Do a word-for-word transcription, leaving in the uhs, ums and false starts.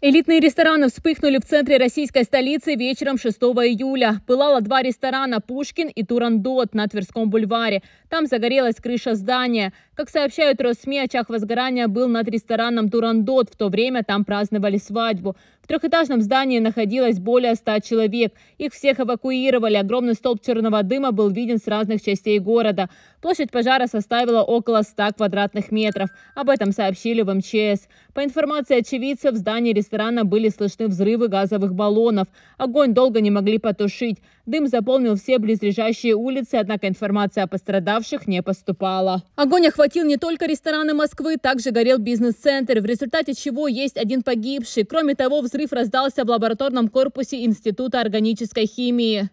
Элитные рестораны вспыхнули в центре российской столицы вечером шестого июля. Пылало два ресторана «Пушкин» и «Турандот» на Тверском бульваре. Там загорелась крыша здания. Как сообщают РосСМИ, очаг возгорания был над рестораном «Турандот». В то время там праздновали свадьбу. В трехэтажном здании находилось более ста человек. Их всех эвакуировали. Огромный столб черного дыма был виден с разных частей города. Площадь пожара составила около ста квадратных метров. Об этом сообщили в МЧС. По информации очевидцев, в здании ресторана ресторана были слышны взрывы газовых баллонов. Огонь долго не могли потушить. Дым заполнил все близлежащие улицы, однако информация о пострадавших не поступала. Огонь охватил не только рестораны Москвы, также горел бизнес-центр, в результате чего есть один погибший. Кроме того, взрыв раздался в лабораторном корпусе Института органической химии.